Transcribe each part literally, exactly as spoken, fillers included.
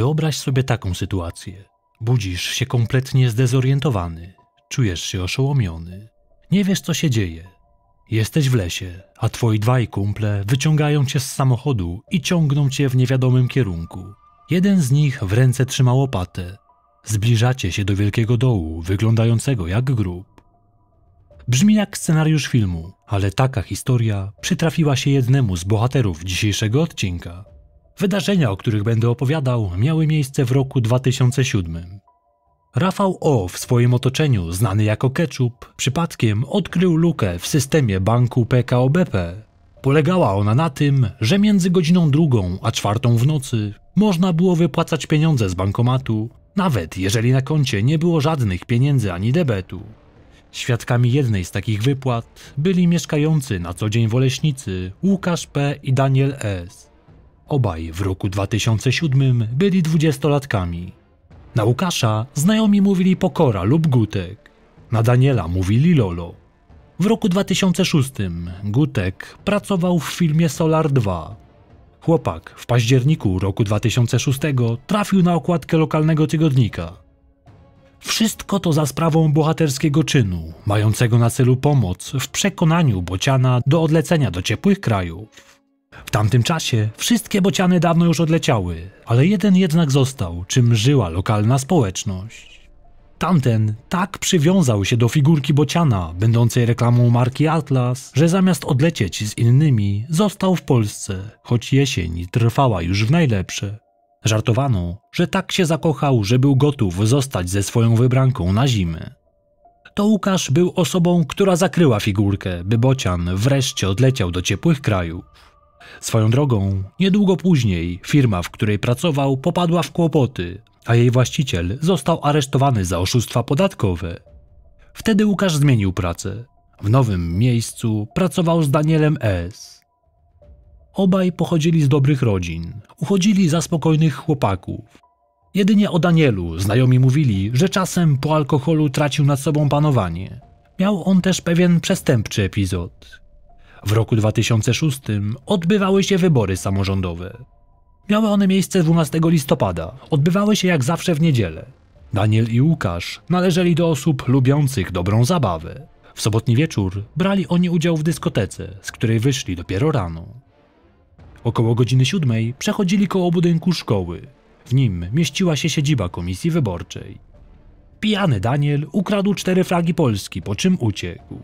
Wyobraź sobie taką sytuację. Budzisz się kompletnie zdezorientowany. Czujesz się oszołomiony. Nie wiesz, co się dzieje. Jesteś w lesie, a twoi dwaj kumple wyciągają cię z samochodu i ciągną cię w niewiadomym kierunku. Jeden z nich w ręce trzyma łopatę. Zbliżacie się do wielkiego dołu, wyglądającego jak grób. Brzmi jak scenariusz filmu, ale taka historia przytrafiła się jednemu z bohaterów dzisiejszego odcinka. Wydarzenia, o których będę opowiadał, miały miejsce w roku dwa tysiące siódmym. Rafał O. w swoim otoczeniu, znany jako Ketchup, przypadkiem odkrył lukę w systemie banku P K O B P. Polegała ona na tym, że między godziną drugą a czwartą w nocy można było wypłacać pieniądze z bankomatu, nawet jeżeli na koncie nie było żadnych pieniędzy ani debetu. Świadkami jednej z takich wypłat byli mieszkający na co dzień w Oleśnicy Łukasz P. i Daniel S. Obaj w roku dwa tysiące siódmym byli dwudziestolatkami. Na Łukasza znajomi mówili Pokora lub Gutek, na Daniela mówili Lolo. W roku dwa tysiące szóstym Gutek pracował w firmie Solar dwa. Chłopak w październiku roku dwa tysiące szóstego trafił na okładkę lokalnego tygodnika. Wszystko to za sprawą bohaterskiego czynu, mającego na celu pomoc w przekonaniu bociana do odlecenia do ciepłych krajów. W tamtym czasie wszystkie bociany dawno już odleciały, ale jeden jednak został, czym żyła lokalna społeczność. Tamten tak przywiązał się do figurki bociana, będącej reklamą marki Atlas, że zamiast odlecieć z innymi, został w Polsce, choć jesień trwała już w najlepsze. Żartowano, że tak się zakochał, że był gotów zostać ze swoją wybranką na zimę. To Łukasz był osobą, która zakryła figurkę, by bocian wreszcie odleciał do ciepłych krajów. Swoją drogą, niedługo później firma, w której pracował, popadła w kłopoty, a jej właściciel został aresztowany za oszustwa podatkowe. Wtedy Łukasz zmienił pracę. W nowym miejscu pracował z Danielem S. Obaj pochodzili z dobrych rodzin, uchodzili za spokojnych chłopaków. Jedynie o Danielu znajomi mówili, że czasem po alkoholu tracił nad sobą panowanie. Miał on też pewien przestępczy epizod. W roku dwa tysiące szóstym odbywały się wybory samorządowe. Miały one miejsce dwunastego listopada, odbywały się jak zawsze w niedzielę. Daniel i Łukasz należeli do osób lubiących dobrą zabawę. W sobotni wieczór brali oni udział w dyskotece, z której wyszli dopiero rano. Około godziny siódmej przechodzili koło budynku szkoły. W nim mieściła się siedziba komisji wyborczej. Pijany Daniel ukradł cztery flagi Polski, po czym uciekł.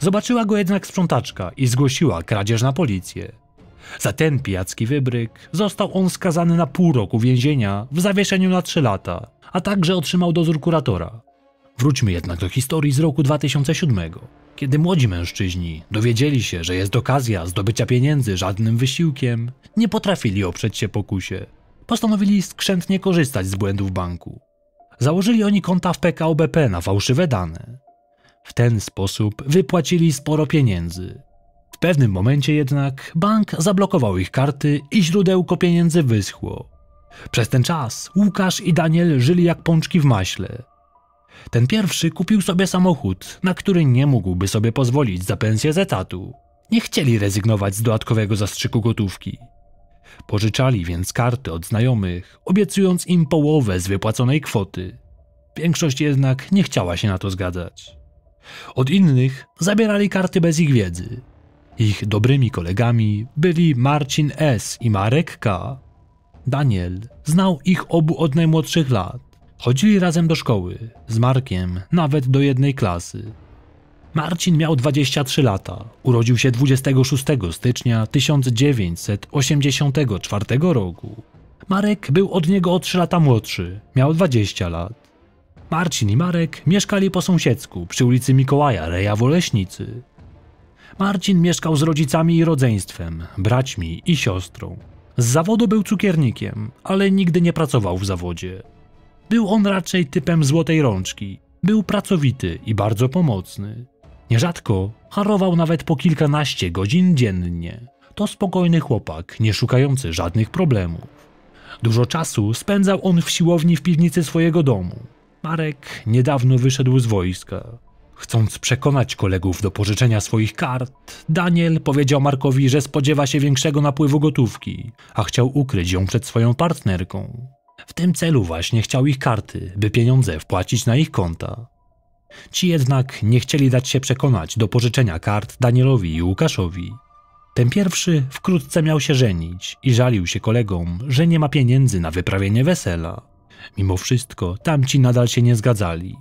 Zobaczyła go jednak sprzątaczka i zgłosiła kradzież na policję. Za ten pijacki wybryk został on skazany na pół roku więzienia w zawieszeniu na trzy lata, a także otrzymał dozór kuratora. Wróćmy jednak do historii z roku dwa tysiące siódmego. Kiedy młodzi mężczyźni dowiedzieli się, że jest okazja zdobycia pieniędzy żadnym wysiłkiem, nie potrafili oprzeć się pokusie. Postanowili skrzętnie korzystać z błędów banku. Założyli oni konta w P K O B P na fałszywe dane. W ten sposób wypłacili sporo pieniędzy. W pewnym momencie jednak bank zablokował ich karty i źródełko pieniędzy wyschło. Przez ten czas Łukasz i Daniel żyli jak pączki w maśle. Ten pierwszy kupił sobie samochód, na który nie mógłby sobie pozwolić za pensję z etatu. Nie chcieli rezygnować z dodatkowego zastrzyku gotówki. Pożyczali więc karty od znajomych, obiecując im połowę z wypłaconej kwoty. Większość jednak nie chciała się na to zgadzać. Od innych zabierali karty bez ich wiedzy. Ich dobrymi kolegami byli Marcin S. i Marek K. Daniel znał ich obu od najmłodszych lat. Chodzili razem do szkoły, z Markiem nawet do jednej klasy. Marcin miał dwadzieścia trzy lata, urodził się dwudziestego szóstego stycznia tysiąc dziewięćset osiemdziesiątego czwartego roku. Marek był od niego o trzy lata młodszy, miał dwadzieścia lat. Marcin i Marek mieszkali po sąsiedzku przy ulicy Mikołaja Reja w Oleśnicy. Marcin mieszkał z rodzicami i rodzeństwem, braćmi i siostrą. Z zawodu był cukiernikiem, ale nigdy nie pracował w zawodzie. Był on raczej typem złotej rączki. Był pracowity i bardzo pomocny. Nierzadko harował nawet po kilkanaście godzin dziennie. To spokojny chłopak, nie szukający żadnych problemów. Dużo czasu spędzał on w siłowni w piwnicy swojego domu. Marek niedawno wyszedł z wojska. Chcąc przekonać kolegów do pożyczenia swoich kart, Daniel powiedział Markowi, że spodziewa się większego napływu gotówki, a chciał ukryć ją przed swoją partnerką. W tym celu właśnie chciał ich karty, by pieniądze wpłacić na ich konta. Ci jednak nie chcieli dać się przekonać do pożyczenia kart Danielowi i Łukaszowi. Ten pierwszy wkrótce miał się żenić i żalił się kolegom, że nie ma pieniędzy na wyprawienie wesela. Mimo wszystko tamci nadal się nie zgadzali.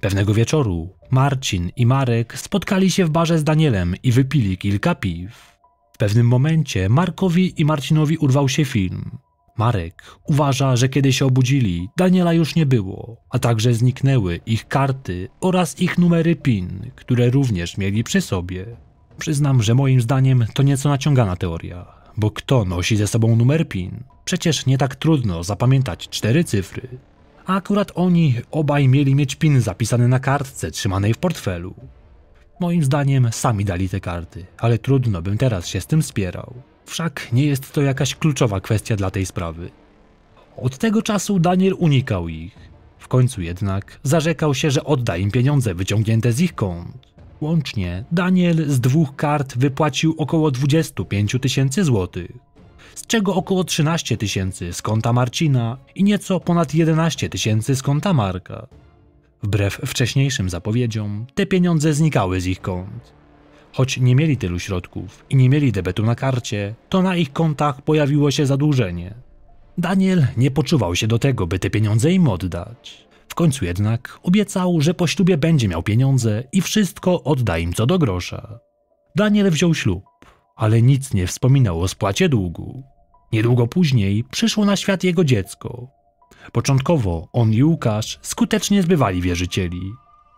Pewnego wieczoru Marcin i Marek spotkali się w barze z Danielem i wypili kilka piw. W pewnym momencie Markowi i Marcinowi urwał się film. Marek uważa, że kiedy się obudzili, Daniela już nie było, a także zniknęły ich karty oraz ich numery PIN, które również mieli przy sobie. Przyznam, że moim zdaniem to nieco naciągana teoria, bo kto nosi ze sobą numer PIN? Przecież nie tak trudno zapamiętać cztery cyfry. A akurat oni obaj mieli mieć PIN zapisany na kartce trzymanej w portfelu. Moim zdaniem sami dali te karty, ale trudno bym teraz się z tym spierał. Wszak nie jest to jakaś kluczowa kwestia dla tej sprawy. Od tego czasu Daniel unikał ich. W końcu jednak zarzekał się, że odda im pieniądze wyciągnięte z ich kont. Łącznie Daniel z dwóch kart wypłacił około dwadzieścia pięć tysięcy złotych, z czego około trzynaście tysięcy z konta Marcina i nieco ponad jedenaście tysięcy z konta Marka. Wbrew wcześniejszym zapowiedziom, te pieniądze znikały z ich kont. Choć nie mieli tylu środków i nie mieli debetu na karcie, to na ich kontach pojawiło się zadłużenie. Daniel nie poczuwał się do tego, by te pieniądze im oddać. W końcu jednak obiecał, że po ślubie będzie miał pieniądze i wszystko odda im co do grosza. Daniel wziął ślub, ale nic nie wspominał o spłacie długu. Niedługo później przyszło na świat jego dziecko. Początkowo on i Łukasz skutecznie zbywali wierzycieli.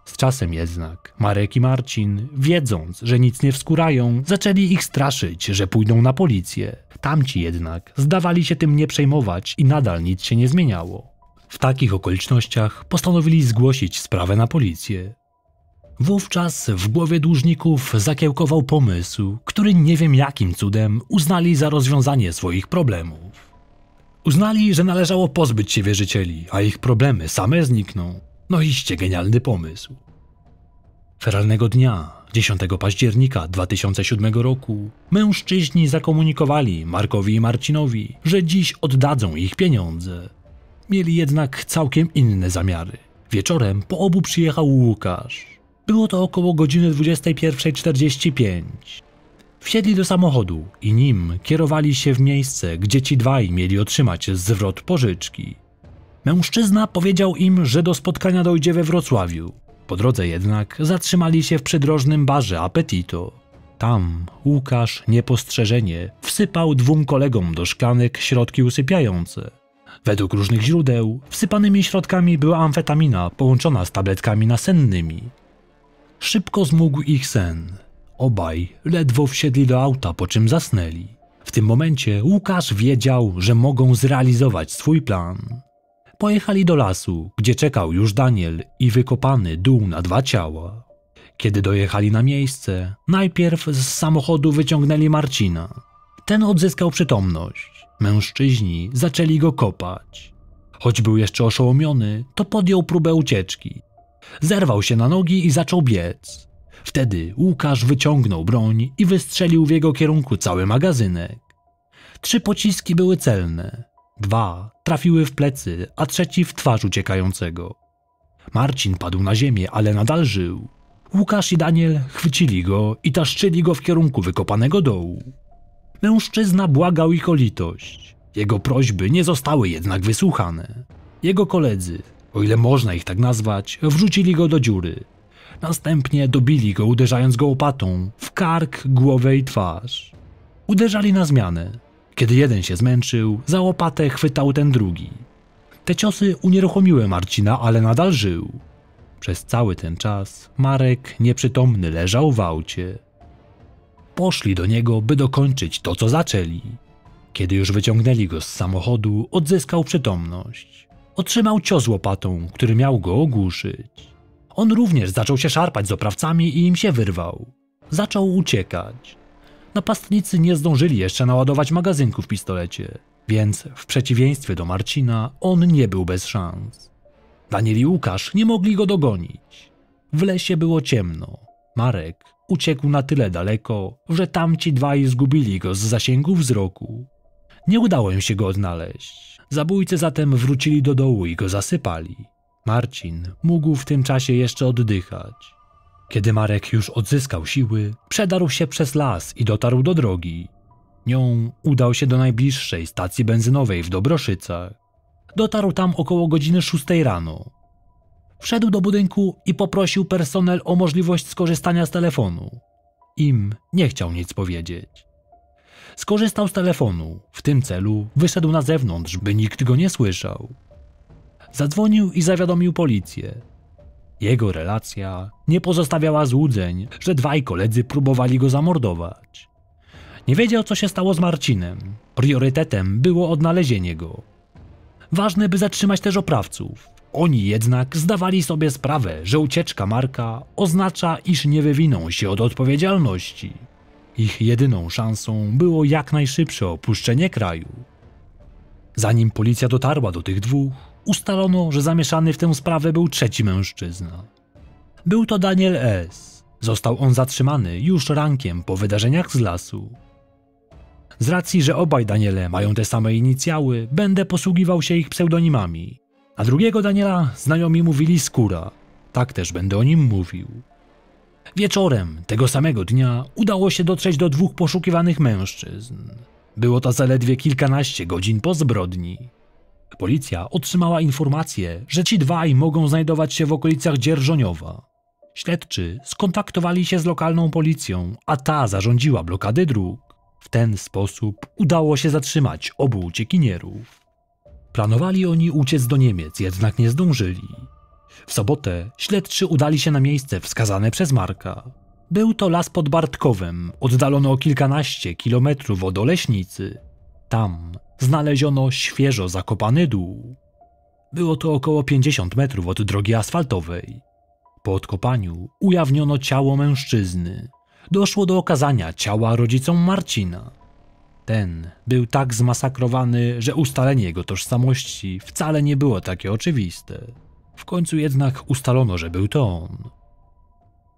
Z czasem jednak Marek i Marcin, wiedząc, że nic nie wskurają, zaczęli ich straszyć, że pójdą na policję. Tamci jednak zdawali się tym nie przejmować i nadal nic się nie zmieniało. W takich okolicznościach postanowili zgłosić sprawę na policję. Wówczas w głowie dłużników zakiełkował pomysł, który nie wiem jakim cudem uznali za rozwiązanie swoich problemów. Uznali, że należało pozbyć się wierzycieli, a ich problemy same znikną. No iście genialny pomysł. Feralnego dnia, dziesiątego października dwa tysiące siódmego roku, mężczyźni zakomunikowali Markowi i Marcinowi, że dziś oddadzą ich pieniądze. Mieli jednak całkiem inne zamiary. Wieczorem po obu przyjechał Łukasz. Było to około godziny dwudziestej pierwszej czterdzieści pięć. Wsiedli do samochodu i nim kierowali się w miejsce, gdzie ci dwaj mieli otrzymać zwrot pożyczki. Mężczyzna powiedział im, że do spotkania dojdzie we Wrocławiu. Po drodze jednak zatrzymali się w przydrożnym barze Appetito. Tam Łukasz niepostrzeżenie wsypał dwóm kolegom do szklanek środki usypiające. Według różnych źródeł wsypanymi środkami była amfetamina połączona z tabletkami nasennymi. Szybko zmógł ich sen. Obaj ledwo wsiedli do auta, po czym zasnęli. W tym momencie Łukasz wiedział, że mogą zrealizować swój plan. Pojechali do lasu, gdzie czekał już Daniel i wykopany dół na dwa ciała. Kiedy dojechali na miejsce, najpierw z samochodu wyciągnęli Marcina. Ten odzyskał przytomność. Mężczyźni zaczęli go kopać. Choć był jeszcze oszołomiony, to podjął próbę ucieczki. Zerwał się na nogi i zaczął biec. Wtedy Łukasz wyciągnął broń i wystrzelił w jego kierunku cały magazynek. Trzy pociski były celne. Dwa trafiły w plecy, a trzeci w twarz uciekającego. Marcin padł na ziemię, ale nadal żył. Łukasz i Daniel chwycili go i taszczyli go w kierunku wykopanego dołu. Mężczyzna błagał ich o litość. Jego prośby nie zostały jednak wysłuchane. Jego koledzy, o ile można ich tak nazwać, wrzucili go do dziury. Następnie dobili go, uderzając go łopatą w kark, głowę i twarz. Uderzali na zmianę. Kiedy jeden się zmęczył, za łopatę chwytał ten drugi. Te ciosy unieruchomiły Marcina, ale nadal żył. Przez cały ten czas Marek nieprzytomny leżał w aucie. Poszli do niego, by dokończyć to, co zaczęli. Kiedy już wyciągnęli go z samochodu, odzyskał przytomność. Otrzymał cios łopatą, który miał go ogłuszyć. On również zaczął się szarpać z oprawcami i im się wyrwał. Zaczął uciekać. Napastnicy nie zdążyli jeszcze naładować magazynku w pistolecie, więc w przeciwieństwie do Marcina on nie był bez szans. Daniel i Łukasz nie mogli go dogonić. W lesie było ciemno. Marek uciekł na tyle daleko, że tamci dwaj zgubili go z zasięgu wzroku. Nie udało im się go odnaleźć. Zabójcy zatem wrócili do dołu i go zasypali. Marcin mógł w tym czasie jeszcze oddychać. Kiedy Marek już odzyskał siły, przedarł się przez las i dotarł do drogi. Nią udał się do najbliższej stacji benzynowej w Dobroszycach. Dotarł tam około godziny szóstej rano. Wszedł do budynku i poprosił personel o możliwość skorzystania z telefonu. Im nie chciał nic powiedzieć. Skorzystał z telefonu. W tym celu wyszedł na zewnątrz, by nikt go nie słyszał. Zadzwonił i zawiadomił policję. Jego relacja nie pozostawiała złudzeń, że dwaj koledzy próbowali go zamordować. Nie wiedział, co się stało z Marcinem. Priorytetem było odnalezienie go. Ważne, by zatrzymać też oprawców. Oni jednak zdawali sobie sprawę, że ucieczka Marka oznacza, iż nie wywiną się od odpowiedzialności. Ich jedyną szansą było jak najszybsze opuszczenie kraju. Zanim policja dotarła do tych dwóch, ustalono, że zamieszany w tę sprawę był trzeci mężczyzna. Był to Daniel S. Został on zatrzymany już rankiem po wydarzeniach z lasu. Z racji, że obaj Daniele mają te same inicjały, będę posługiwał się ich pseudonimami. A drugiego Daniela znajomi mówili Skóra. Tak też będę o nim mówił. Wieczorem tego samego dnia udało się dotrzeć do dwóch poszukiwanych mężczyzn. Było to zaledwie kilkanaście godzin po zbrodni. Policja otrzymała informację, że ci dwaj mogą znajdować się w okolicach Dzierżoniowa. Śledczy skontaktowali się z lokalną policją, a ta zarządziła blokady dróg. W ten sposób udało się zatrzymać obu uciekinierów. Planowali oni uciec do Niemiec, jednak nie zdążyli. W sobotę śledczy udali się na miejsce wskazane przez Marka. Był to las pod Bartkowem, oddalony o kilkanaście kilometrów od Oleśnicy. Tam znaleziono świeżo zakopany dół. Było to około pięćdziesiąt metrów od drogi asfaltowej. Po odkopaniu ujawniono ciało mężczyzny. Doszło do okazania ciała rodzicom Marcina. Ten był tak zmasakrowany, że ustalenie jego tożsamości wcale nie było takie oczywiste. W końcu jednak ustalono, że był to on.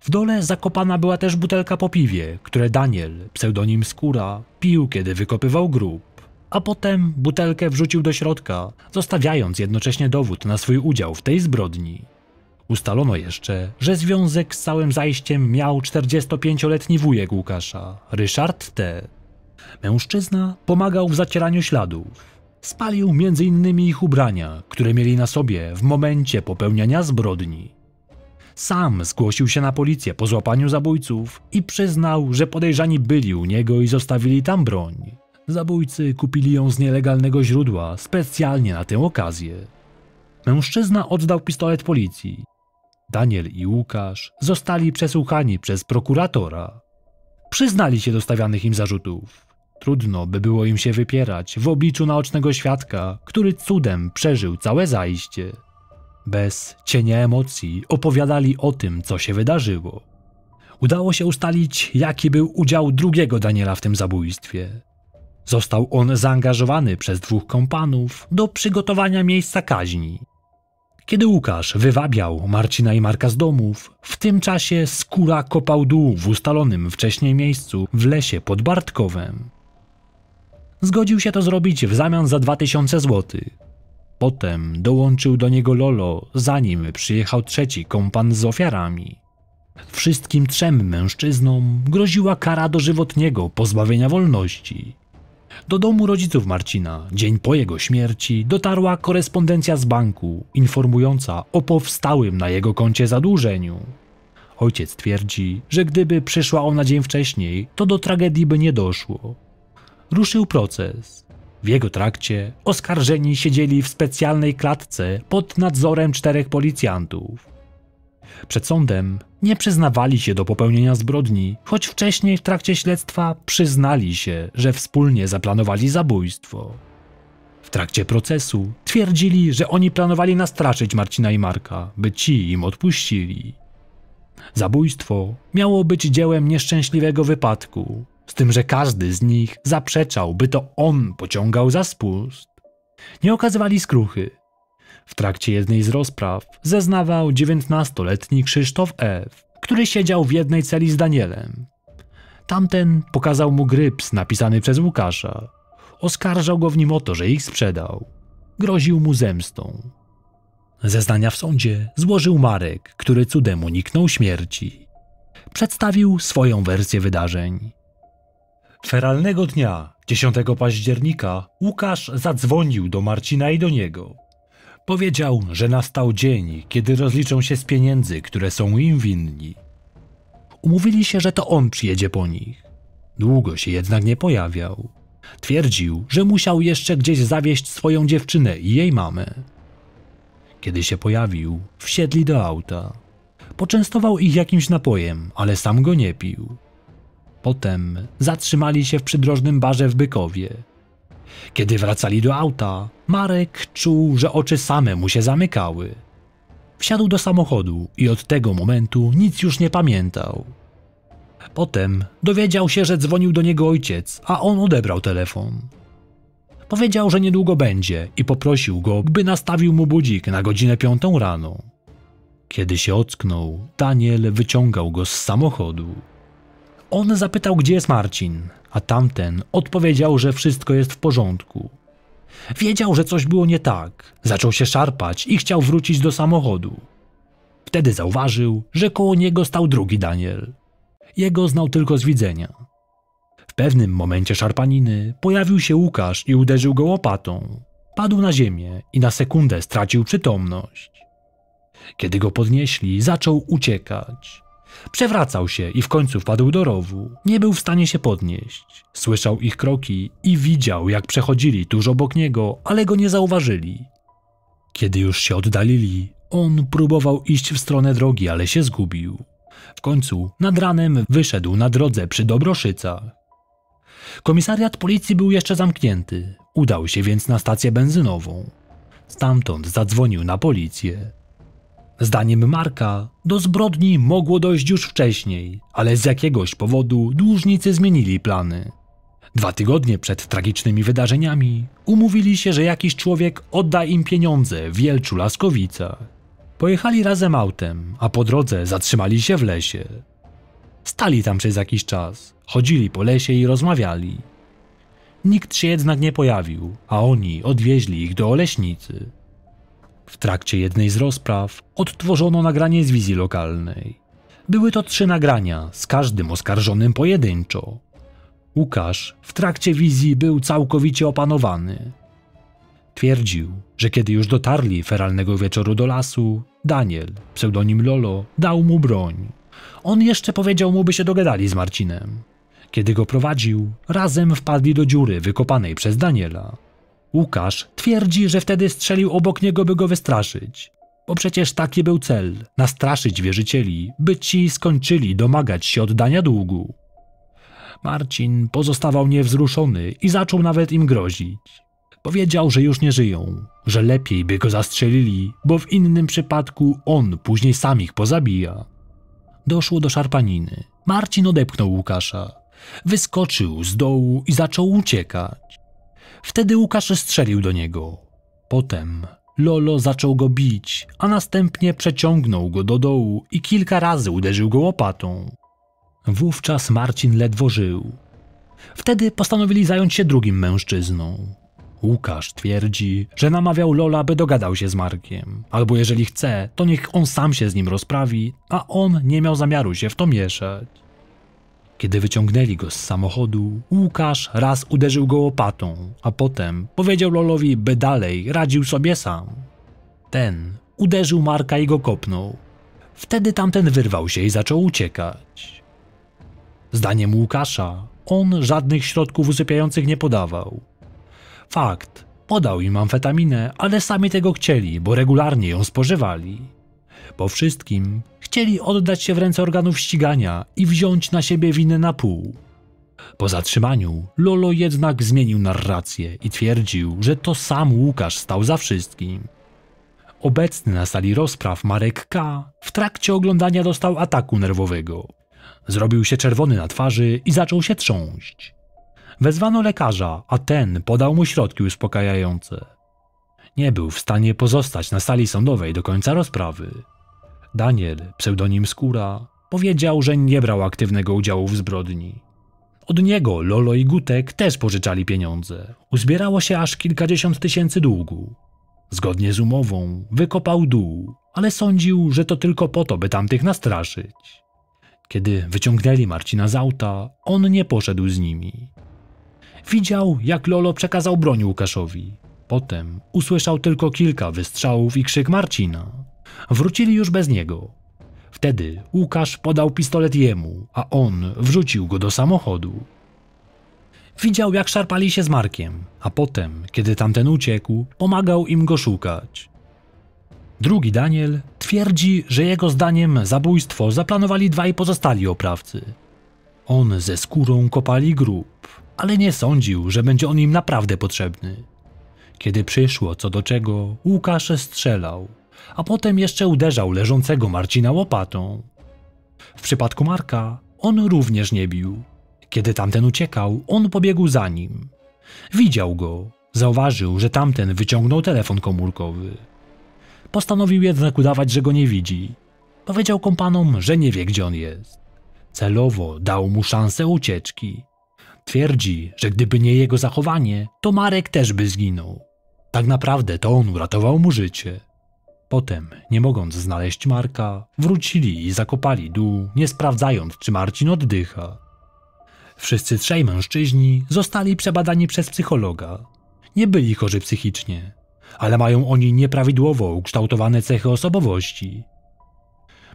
W dole zakopana była też butelka po piwie, które Daniel, pseudonim Skóra, pił, kiedy wykopywał grób, a potem butelkę wrzucił do środka, zostawiając jednocześnie dowód na swój udział w tej zbrodni. Ustalono jeszcze, że związek z całym zajściem miał czterdziestopięcioletni wujek Łukasza, Ryszard T. Mężczyzna pomagał w zacieraniu śladów. Spalił między innymi ich ubrania, które mieli na sobie w momencie popełniania zbrodni. Sam zgłosił się na policję po złapaniu zabójców i przyznał, że podejrzani byli u niego i zostawili tam broń. Zabójcy kupili ją z nielegalnego źródła specjalnie na tę okazję. Mężczyzna oddał pistolet policji. Daniel i Łukasz zostali przesłuchani przez prokuratora. Przyznali się do stawianych im zarzutów. Trudno by było im się wypierać w obliczu naocznego świadka, który cudem przeżył całe zajście. Bez cienia emocji opowiadali o tym, co się wydarzyło. Udało się ustalić, jaki był udział drugiego Daniela w tym zabójstwie. Został on zaangażowany przez dwóch kompanów do przygotowania miejsca kaźni. Kiedy Łukasz wywabiał Marcina i Marka z domów, w tym czasie Skóra kopał dół w ustalonym wcześniej miejscu w lesie pod Bartkowem. Zgodził się to zrobić w zamian za dwa tysiące złotych. Potem dołączył do niego Lolo, zanim przyjechał trzeci kompan z ofiarami. Wszystkim trzem mężczyznom groziła kara dożywotniego pozbawienia wolności. Do domu rodziców Marcina, dzień po jego śmierci, dotarła korespondencja z banku informująca o powstałym na jego koncie zadłużeniu. Ojciec twierdzi, że gdyby przyszła ona dzień wcześniej, to do tragedii by nie doszło. Ruszył proces. W jego trakcie oskarżeni siedzieli w specjalnej klatce pod nadzorem czterech policjantów. Przed sądem nie przyznawali się do popełnienia zbrodni, choć wcześniej w trakcie śledztwa przyznali się, że wspólnie zaplanowali zabójstwo. W trakcie procesu twierdzili, że oni planowali nastraszyć Marcina i Marka, by ci im odpuścili. Zabójstwo miało być dziełem nieszczęśliwego wypadku, z tym, że każdy z nich zaprzeczał, by to on pociągał za spust. Nie okazywali skruchy. W trakcie jednej z rozpraw zeznawał dziewiętnastoletni Krzysztof F., który siedział w jednej celi z Danielem. Tamten pokazał mu gryps napisany przez Łukasza. Oskarżał go w nim o to, że ich sprzedał. Groził mu zemstą. Zeznania w sądzie złożył Marek, który cudem uniknął śmierci. Przedstawił swoją wersję wydarzeń. Feralnego dnia, dziesiątego października, Łukasz zadzwonił do Marcina i do niego. Powiedział, że nastał dzień, kiedy rozliczą się z pieniędzy, które są im winni. Umówili się, że to on przyjedzie po nich. Długo się jednak nie pojawiał. Twierdził, że musiał jeszcze gdzieś zawieźć swoją dziewczynę i jej mamę. Kiedy się pojawił, wsiedli do auta. Poczęstował ich jakimś napojem, ale sam go nie pił. Potem zatrzymali się w przydrożnym barze w Bykowie. Kiedy wracali do auta, Marek czuł, że oczy same mu się zamykały. Wsiadł do samochodu i od tego momentu nic już nie pamiętał. Potem dowiedział się, że dzwonił do niego ojciec, a on odebrał telefon. Powiedział, że niedługo będzie i poprosił go, by nastawił mu budzik na godzinę piątą rano. Kiedy się ocknął, Daniel wyciągał go z samochodu. On zapytał, gdzie jest Marcin, a tamten odpowiedział, że wszystko jest w porządku. Wiedział, że coś było nie tak, zaczął się szarpać i chciał wrócić do samochodu. Wtedy zauważył, że koło niego stał drugi Daniel. Jego znał tylko z widzenia. W pewnym momencie szarpaniny pojawił się Łukasz i uderzył go łopatą. Padł na ziemię i na sekundę stracił przytomność. Kiedy go podnieśli, zaczął uciekać. Przewracał się i w końcu wpadł do rowu. Nie był w stanie się podnieść. Słyszał ich kroki i widział, jak przechodzili tuż obok niego, ale go nie zauważyli. Kiedy już się oddalili, on próbował iść w stronę drogi, ale się zgubił. W końcu nad ranem wyszedł na drodze przy Dobroszycach. Komisariat policji był jeszcze zamknięty. Udał się więc na stację benzynową. Stamtąd zadzwonił na policję. Zdaniem Marka do zbrodni mogło dojść już wcześniej, ale z jakiegoś powodu dłużnicy zmienili plany. Dwa tygodnie przed tragicznymi wydarzeniami umówili się, że jakiś człowiek odda im pieniądze w Jelczu Laskowicach. Pojechali razem autem, a po drodze zatrzymali się w lesie. Stali tam przez jakiś czas, chodzili po lesie i rozmawiali. Nikt się jednak nie pojawił, a oni odwieźli ich do Oleśnicy. W trakcie jednej z rozpraw odtworzono nagranie z wizji lokalnej. Były to trzy nagrania, z każdym oskarżonym pojedynczo. Łukasz w trakcie wizji był całkowicie opanowany. Twierdził, że kiedy już dotarli feralnego wieczoru do lasu, Daniel, pseudonim Lolo, dał mu broń. On jeszcze powiedział mu, by się dogadali z Marcinem. Kiedy go prowadził, razem wpadli do dziury wykopanej przez Daniela. Łukasz twierdzi, że wtedy strzelił obok niego, by go wystraszyć. Bo przecież taki był cel – nastraszyć wierzycieli, by ci skończyli domagać się oddania długu. Marcin pozostawał niewzruszony i zaczął nawet im grozić. Powiedział, że już nie żyją, że lepiej by go zastrzelili, bo w innym przypadku on później sam ich pozabija. Doszło do szarpaniny. Marcin odepchnął Łukasza. Wyskoczył z dołu i zaczął uciekać. Wtedy Łukasz strzelił do niego. Potem Lolo zaczął go bić, a następnie przeciągnął go do dołu i kilka razy uderzył go łopatą. Wówczas Marcin ledwo żył. Wtedy postanowili zająć się drugim mężczyzną. Łukasz twierdzi, że namawiał Lola, by dogadał się z Markiem, albo jeżeli chce, to niech on sam się z nim rozprawi, a on nie miał zamiaru się w to mieszać. Kiedy wyciągnęli go z samochodu, Łukasz raz uderzył go łopatą, a potem powiedział Lolowi, by dalej radził sobie sam. Ten uderzył Marka i go kopnął. Wtedy tamten wyrwał się i zaczął uciekać. Zdaniem Łukasza, on żadnych środków usypiających nie podawał. Fakt, podał im amfetaminę, ale sami tego chcieli, bo regularnie ją spożywali. Po wszystkim chcieli oddać się w ręce organów ścigania i wziąć na siebie winę na pół. Po zatrzymaniu Lolo jednak zmienił narrację i twierdził, że to sam Łukasz stał za wszystkim. Obecny na sali rozpraw Marek K. w trakcie oglądania dostał ataku nerwowego. Zrobił się czerwony na twarzy i zaczął się trząść. Wezwano lekarza, a ten podał mu środki uspokajające. Nie był w stanie pozostać na sali sądowej do końca rozprawy. Daniel, pseudonim Skóra, powiedział, że nie brał aktywnego udziału w zbrodni. Od niego Lolo i Gutek też pożyczali pieniądze. Uzbierało się aż kilkadziesiąt tysięcy długu. Zgodnie z umową wykopał dół, ale sądził, że to tylko po to, by tamtych nastraszyć. Kiedy wyciągnęli Marcina z auta, on nie poszedł z nimi. Widział, jak Lolo przekazał broń Łukaszowi. Potem usłyszał tylko kilka wystrzałów i krzyk Marcina. Wrócili już bez niego. Wtedy Łukasz podał pistolet jemu, a on wrzucił go do samochodu. Widział, jak szarpali się z Markiem, a potem, kiedy tamten uciekł, pomagał im go szukać. Drugi Daniel twierdzi, że jego zdaniem zabójstwo zaplanowali dwaj pozostali oprawcy. On ze skórą kopali grób, ale nie sądził, że będzie on im naprawdę potrzebny. Kiedy przyszło co do czego, Łukasz strzelał, a potem jeszcze uderzał leżącego Marcina łopatą. W przypadku Marka on również nie bił. Kiedy tamten uciekał, on pobiegł za nim. Widział go, zauważył, że tamten wyciągnął telefon komórkowy. Postanowił jednak udawać, że go nie widzi. Powiedział kompanom, że nie wie, gdzie on jest. Celowo dał mu szansę ucieczki. Twierdzi, że gdyby nie jego zachowanie, to Marek też by zginął. Tak naprawdę to on uratował mu życie. Potem, nie mogąc znaleźć Marka, wrócili i zakopali dół, nie sprawdzając, czy Marcin oddycha. Wszyscy trzej mężczyźni zostali przebadani przez psychologa. Nie byli chorzy psychicznie, ale mają oni nieprawidłowo ukształtowane cechy osobowości.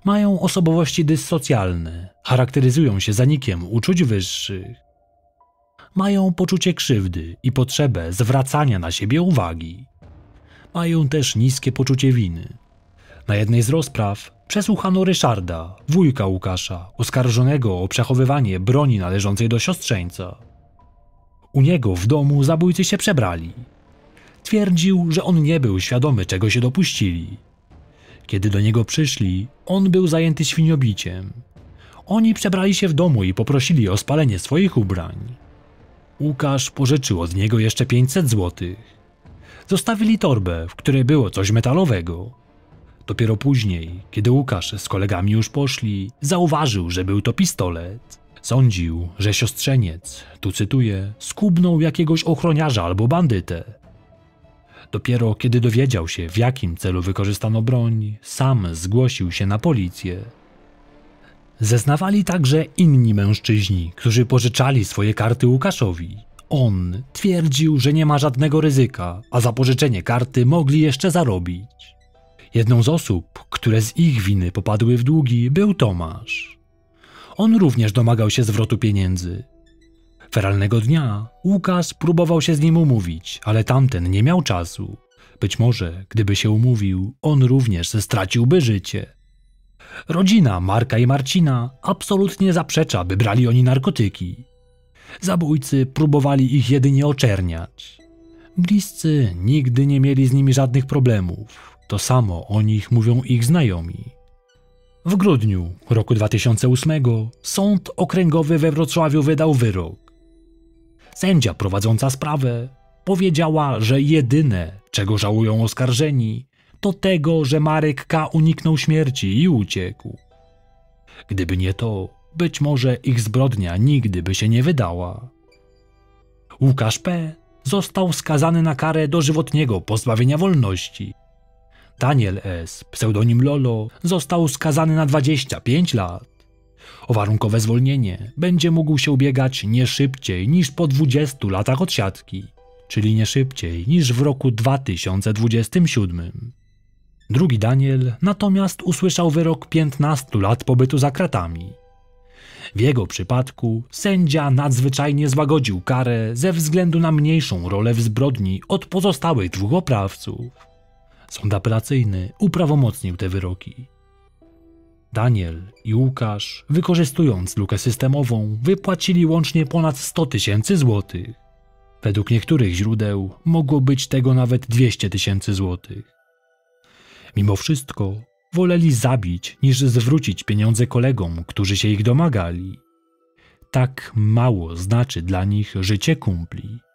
Mają osobowości dyssocjalne, charakteryzują się zanikiem uczuć wyższych. Mają poczucie krzywdy i potrzebę zwracania na siebie uwagi. Mają też niskie poczucie winy. Na jednej z rozpraw przesłuchano Ryszarda, wujka Łukasza, oskarżonego o przechowywanie broni należącej do siostrzeńca. U niego w domu zabójcy się przebrali. Twierdził, że on nie był świadomy, czego się dopuścili. Kiedy do niego przyszli, on był zajęty świniobiciem. Oni przebrali się w domu i poprosili o spalenie swoich ubrań. Łukasz pożyczył od niego jeszcze pięćset złotych. Zostawili torbę, w której było coś metalowego. Dopiero później, kiedy Łukasz z kolegami już poszli, zauważył, że był to pistolet. Sądził, że siostrzeniec, tu cytuję, skubnął jakiegoś ochroniarza albo bandytę. Dopiero kiedy dowiedział się, w jakim celu wykorzystano broń, sam zgłosił się na policję. Zeznawali także inni mężczyźni, którzy pożyczali swoje karty Łukaszowi. On twierdził, że nie ma żadnego ryzyka, a za pożyczenie karty mogli jeszcze zarobić. Jedną z osób, które z ich winy popadły w długi, był Tomasz. On również domagał się zwrotu pieniędzy. Feralnego dnia Łukasz próbował się z nim umówić, ale tamten nie miał czasu. Być może, gdyby się umówił, on również straciłby życie. Rodzina Marka i Marcina absolutnie zaprzecza, by brali oni narkotyki. Zabójcy próbowali ich jedynie oczerniać. Bliscy nigdy nie mieli z nimi żadnych problemów. To samo o nich mówią ich znajomi. W grudniu roku dwa tysiące ósmego Sąd Okręgowy we Wrocławiu wydał wyrok. Sędzia prowadząca sprawę powiedziała, że jedyne, czego żałują oskarżeni, to tego, że Marek K. uniknął śmierci i uciekł. Gdyby nie to, być może ich zbrodnia nigdy by się nie wydała. Łukasz P. został skazany na karę dożywotniego pozbawienia wolności. Daniel S., pseudonim Lolo, został skazany na dwadzieścia pięć lat. O warunkowe zwolnienie będzie mógł się ubiegać nie szybciej niż po dwudziestu latach odsiadki, czyli nie szybciej niż w roku dwa tysiące dwudziestym siódmym. Drugi Daniel natomiast usłyszał wyrok piętnastu lat pobytu za kratami. W jego przypadku sędzia nadzwyczajnie złagodził karę ze względu na mniejszą rolę w zbrodni od pozostałych dwóch oprawców. Sąd apelacyjny uprawomocnił te wyroki. Daniel i Łukasz, wykorzystując lukę systemową, wypłacili łącznie ponad sto tysięcy złotych. Według niektórych źródeł mogło być tego nawet dwieście tysięcy złotych. Mimo wszystko woleli zabić, niż zwrócić pieniądze kolegom, którzy się ich domagali. Tak mało znaczy dla nich życie kumpli.